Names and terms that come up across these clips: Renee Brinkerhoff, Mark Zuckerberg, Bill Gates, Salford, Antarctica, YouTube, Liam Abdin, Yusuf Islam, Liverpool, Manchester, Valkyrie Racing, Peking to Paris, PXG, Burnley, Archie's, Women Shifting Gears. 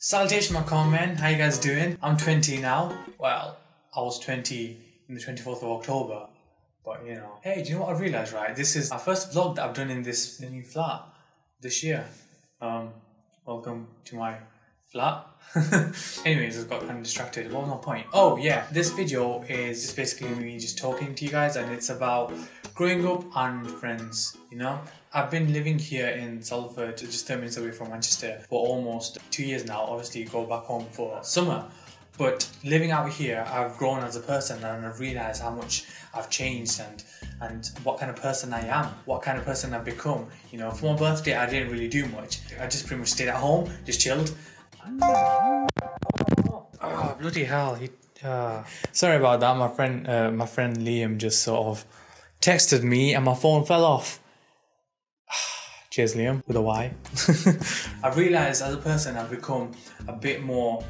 Salutations my common men, how you guys doing? I'm 20 now. Well, I was 20 on the 24th of October. But you know, hey, do you know what I realised, right? This is our first vlog that I've done in this new flat this year. Welcome to my flat. Anyways, I got kind of distracted. What was my point? Oh yeah, this video is just basically me just talking to you guys, and it's about growing up and friends, you know? I've been living here in Salford, just 10 minutes away from Manchester, for almost 2 years now. Obviously go back home for summer, but living out here, I've grown as a person and I've realised how much I've changed and what kind of person I am, what kind of person I've become. You know, for my birthday I didn't really do much. I just pretty much stayed at home, just chilled. Oh, bloody hell. Sorry about that, my friend Liam just sort of texted me and my phone fell off. Cheers Liam, with a Y. I've realised as a person I've become a bit more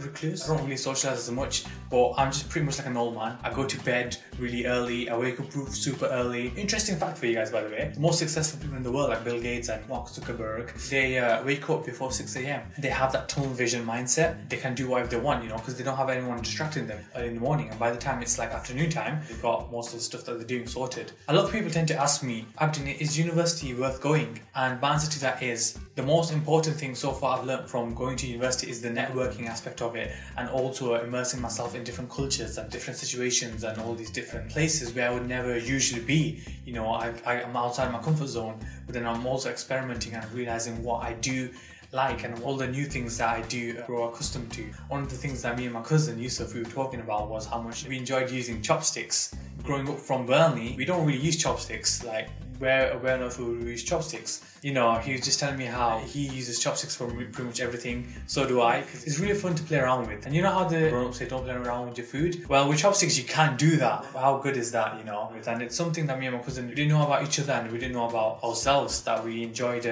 recluse. I don't really socialise as much, but I'm just pretty much like an old man. I go to bed really early, I wake up super early. Interesting fact for you guys by the way, the most successful people in the world like Bill Gates and Mark Zuckerberg, they wake up before 6 AM. They have that tunnel vision mindset, they can do whatever they want, you know, because they don't have anyone distracting them early in the morning, and by the time it's like afternoon time, they've got most of the stuff that they're doing sorted. A lot of people tend to ask me, Abdin, is university worth going? And my answer to that is, the most important thing so far I've learned from going to university is the networking aspect of it, and also immersing myself in different cultures and different situations and all these different places where I would never usually be. You know, I'm outside my comfort zone, but then I'm also experimenting and realizing what I do like and all the new things that I do grow accustomed to. One of the things that me and my cousin Yusuf we were talking about was how much we enjoyed using chopsticks. Growing up from Burnley, we don't really use chopsticks. Like, where on earth would we use chopsticks? You know, he was just telling me how he uses chopsticks for pretty much everything, so do I. It's really fun to play around with. And you know how the grown-ups say don't play around with your food? Well, with chopsticks you can't do that. How good is that, you know? And it's something that me and my cousin didn't know about each other and we didn't know about ourselves that we enjoyed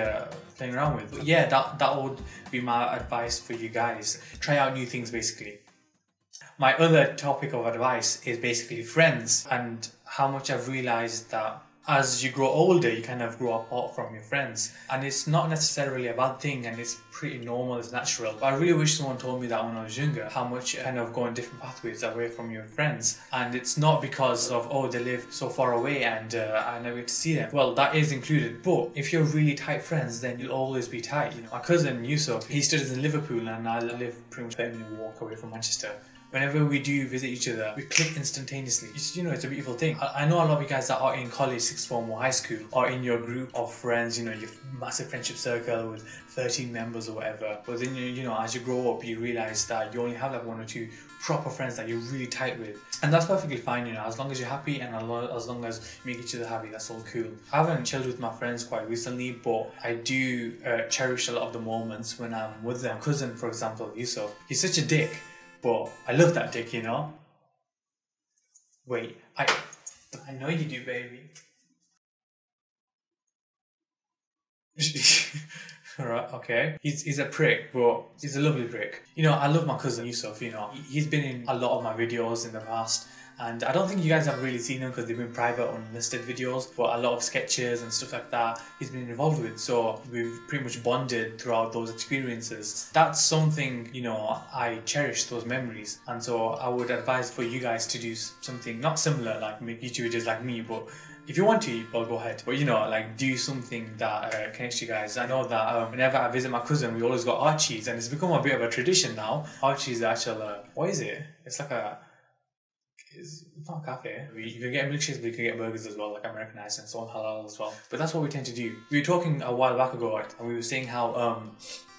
playing around with. But yeah, that would be my advice for you guys. Try out new things basically. My other topic of advice is basically friends and how much I've realised that as you grow older you kind of grow apart from your friends, and it's not necessarily a bad thing and it's pretty normal, it's natural. But I really wish someone told me that when I was younger, how much kind of going different pathways away from your friends, and it's not because of, oh, they live so far away and I never get to see them. Well, that is included, but if you're really tight friends then you'll always be tight, you know. My cousin Yusuf, he studies in Liverpool and I live pretty much a minute walk away from Manchester. Whenever we do visit each other, we click instantaneously. It's, you know, it's a beautiful thing. I know a lot of you guys that are in college, sixth form or high school, are in your group of friends, you know, your massive friendship circle with 13 members or whatever. But then, you know, as you grow up, you realise that you only have like one or two proper friends that you're really tight with. And that's perfectly fine, you know, as long as you're happy and as long as you make each other happy, that's all cool. I haven't chilled with my friends quite recently, but I do cherish a lot of the moments when I'm with them. Cousin, for example, Yusuf, he's such a dick. But I love that dick, you know? Wait, I know you do, baby. Alright, okay. He's a prick, but he's a lovely prick. You know, I love my cousin Yusuf, you know. He's been in a lot of my videos in the past. And I don't think you guys have really seen them because they've been private unlisted videos, but a lot of sketches and stuff like that he's been involved with, so we've pretty much bonded throughout those experiences. That's something, you know, I cherish those memories, and so I would advise for you guys to do something not similar, like make YouTube videos like me, but if you want to, well, go ahead. But you know, like, do something that connects you guys. I know that whenever I visit my cousin, we always got Archie's, and it's become a bit of a tradition now. Archie's the actual, what is it? It's like a... It's not a cafe. You can get milkshakes, but you can get burgers as well, like Americanized, and it's all halal as well. But that's what we tend to do. We were talking a while back ago, and we were saying how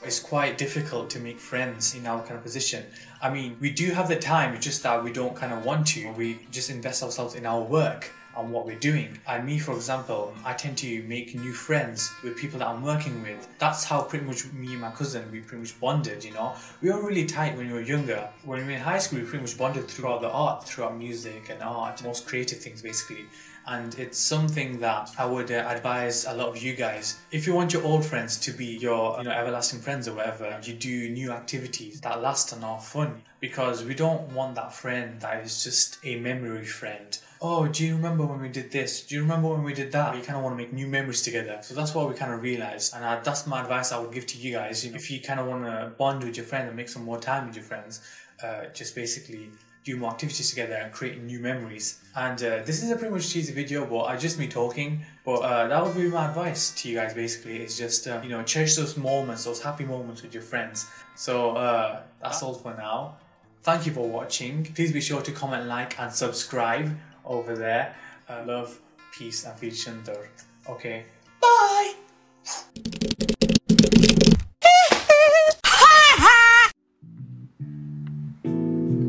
it's quite difficult to make friends in our kind of position. I mean, we do have the time, it's just that we don't kind of want to. We just invest ourselves in our work and what we're doing. And me, for example, I tend to make new friends with people that I'm working with. That's how pretty much me and my cousin, we pretty much bonded, you know. We were really tight when we were younger. When we were in high school, we pretty much bonded throughout the art, throughout music and art, most creative things basically. and it's something that I would advise a lot of you guys. If you want your old friends to be your everlasting friends or whatever, you do new activities that last and are fun, because we don't want that friend that is just a memory friend. Oh, do you remember when we did this? Do you remember when we did that? We kind of want to make new memories together. So that's what we kind of realised, and that's my advice I would give to you guys. If you kind of want to bond with your friend and make some more time with your friends, just basically do more activities together and create new memories. And this is a pretty much cheesy video, but I just me talking. But that would be my advice to you guys basically, is just cherish those moments, those happy moments with your friends. So that's all for now. Thank you for watching. Please be sure to comment, like and subscribe over there. Love, peace and Feelchandar. Okay, bye!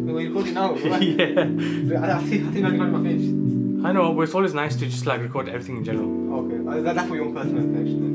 We're recording now, right? Yeah. I think I recorded my face. I know, but it's always nice to just like record everything in general. Okay, that's for your own personal connection.